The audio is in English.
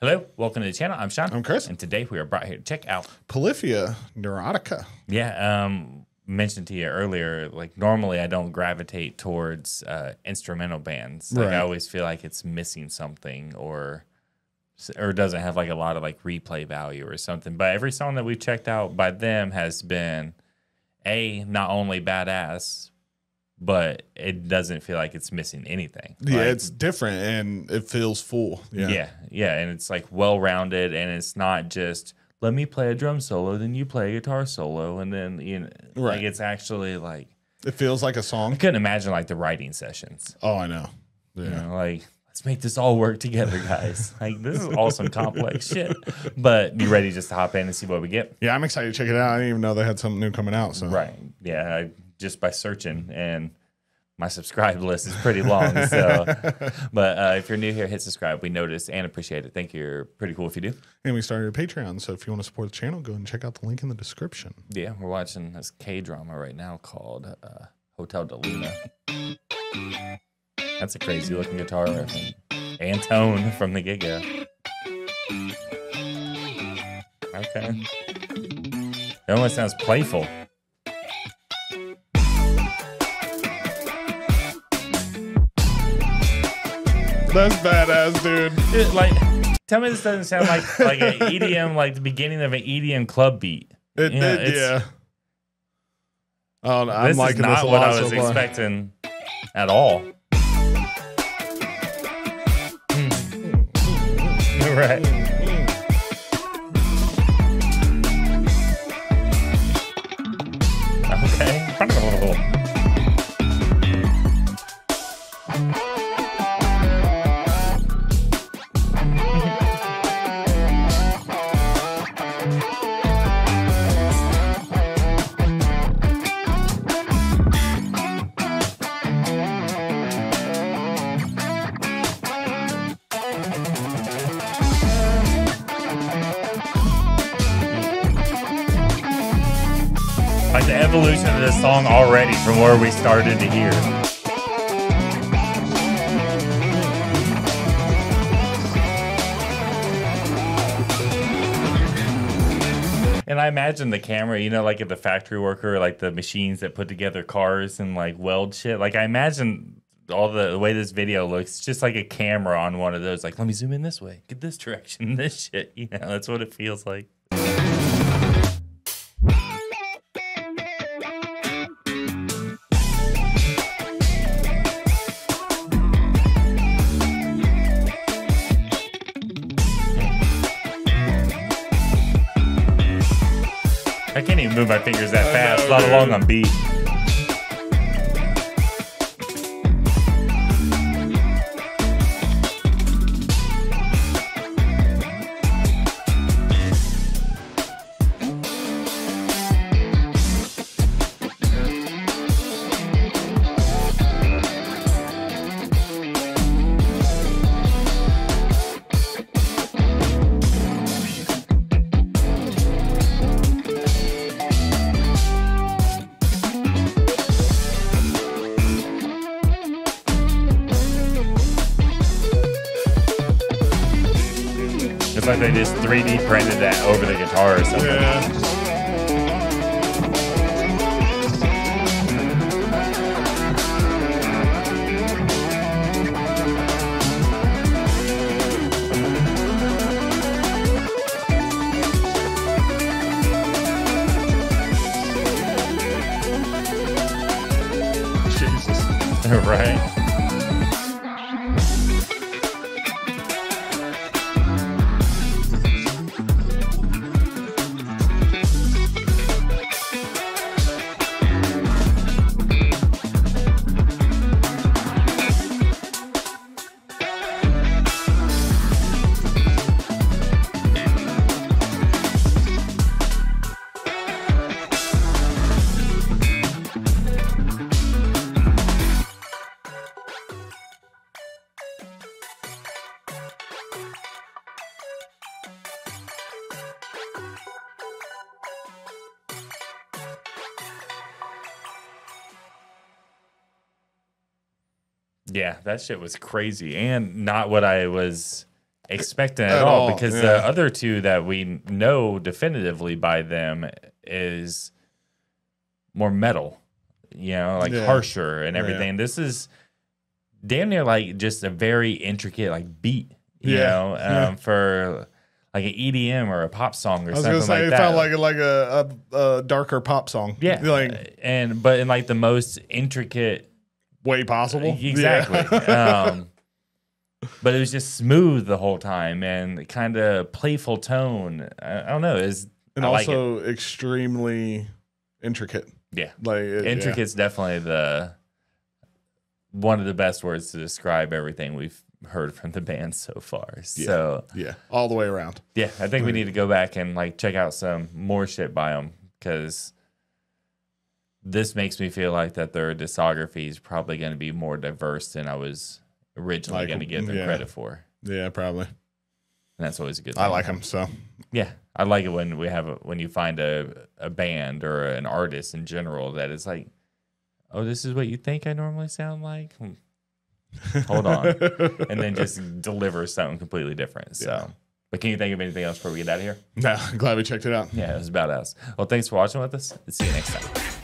Hello, welcome to the channel. I'm Sean. I'm Chris. And today we are brought here to check out Polyphia, Neurotica. Yeah, mentioned to you earlier, like normally I don't gravitate towards instrumental bands. Like I always feel like it's missing something or doesn't have like a lot of like replay value or something. But every song that we've checked out by them has been not only badass, but it doesn't feel like it's missing anything. Yeah, like, it's different and it feels full. Yeah, and it's like well-rounded and it's not just, let me play a drum solo, then you play a guitar solo, and then, you know, like it's actually like... It feels like a song. I couldn't imagine like the writing sessions. Oh, I know. Yeah. You know, like, let's make this all work together, guys. Like, this is awesome complex shit. But be ready just to hop in and see what we get. Yeah, I'm excited to check it out. I didn't even know they had something new coming out. So. Right, yeah, just by searching, and my subscribe list is pretty long. So, but if you're new here, hit subscribe. We notice and appreciate it. Thank you. You're pretty cool if you do. And we started a Patreon, so if you want to support the channel, go and check out the link in the description. Yeah, we're watching this K-drama right now called Hotel Del Luna. That's a crazy looking guitar riff and tone from the get-go. Okay, it almost sounds playful. That's badass, dude. It, like, tell me this doesn't sound like an EDM, like the beginning of an EDM club beat. It did, yeah. Oh, I'm liking this. This is not what I was expecting at all. Right. Okay. Like the evolution of this song already from where we started to here. And I imagine the camera, you know, like at the factory worker, like the machines that put together cars and like weld shit. Like I imagine all the way this video looks, just like a camera on one of those. Like, let me zoom in this way, get this direction, this shit. You know, that's what it feels like. I can't even move my fingers that fast, let alone on beat. It's like they just 3D printed that over the guitar or something. Yeah. Jesus. Right. Yeah, that shit was crazy and not what I was expecting at all because the other two that we know definitively by them is more metal, you know, like harsher and everything. Yeah. This is damn near like just a very intricate like beat, you know, for like an EDM or a pop song or something like that. I was gonna say it felt like a darker pop song. Yeah, like, and but in like the most intricate way possible. Exactly. Yeah. But it was just smooth the whole time and kind of playful tone. I don't know. And also extremely intricate. Yeah. Like intricate's definitely one of the best words to describe everything we've heard from the band so far. Yeah. So yeah, all the way around. Yeah. I think we need to go back and like check out some more shit by them because this makes me feel like that their discography is probably going to be more diverse than I was originally going to give them credit for. Yeah, probably. And that's always a good thing. I like them, so. Yeah, I like it when we have when you find a band or an artist in general that is like, oh, this is what you think I normally sound like? Hold on. And then just deliver something completely different. So. Yeah. But can you think of anything else before we get out of here? No, I'm glad we checked it out. Yeah, it was about us. Well, thanks for watching with us. See you next time.